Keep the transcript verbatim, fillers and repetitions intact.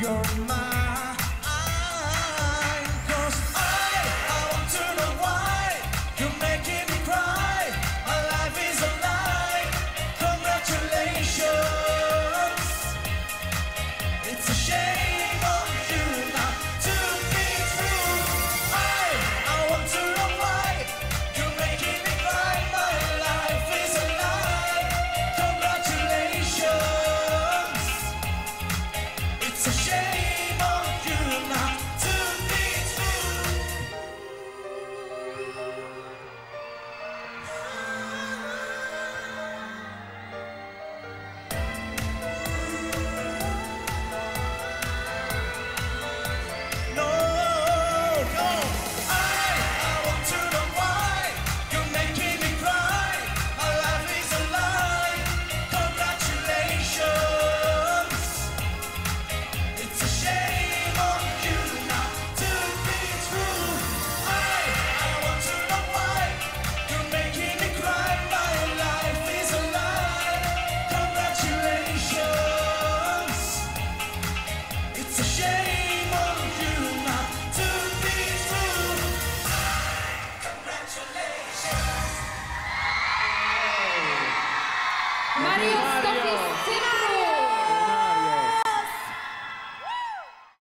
You're mine.